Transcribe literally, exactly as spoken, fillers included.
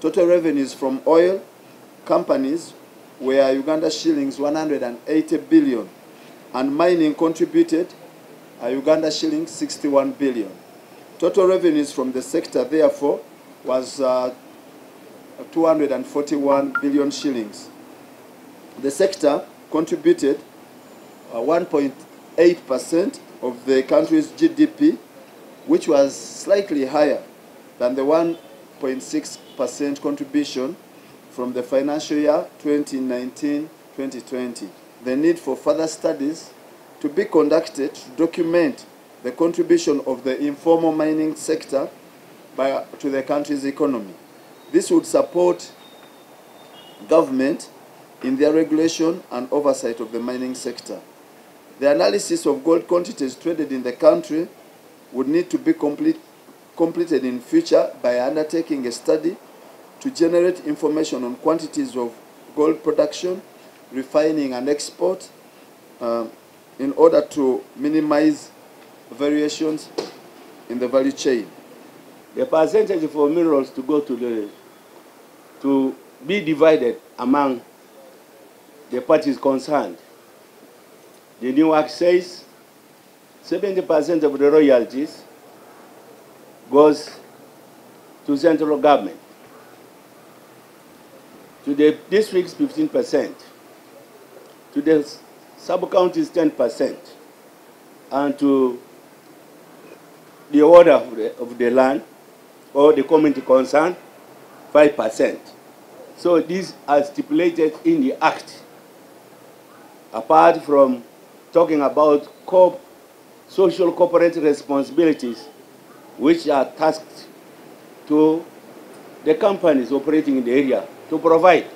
Total revenues from oil companies were Uganda shillings one hundred eighty billion, and mining contributed a Uganda shillings sixty-one billion. Total revenues from the sector, therefore, was uh, two hundred forty-one billion shillings. The sector contributed one point eight percent uh, of the country's G D P, which was slightly higher than the one point six percent contribution from the financial year twenty nineteen twenty twenty. The need for further studies to be conducted to document the contribution of the informal mining sector by, to the country's economy. This would support government in their regulation and oversight of the mining sector. The analysis of gold quantities traded in the country would need to be complete, completed in future by undertaking a study to generate information on quantities of gold production, refining and export, uh, in order to minimize variations in the value chain. The percentage for minerals to go to the to be divided among the parties concerned. The new act says seventy percent of the royalties goes to central government. To the districts fifteen percent, to the sub-counties ten percent, and to the order of the, of the land or the community concerned five percent. So these are stipulated in the Act. Apart from talking about co social corporate responsibilities, which are tasked to the companies operating in the area to provide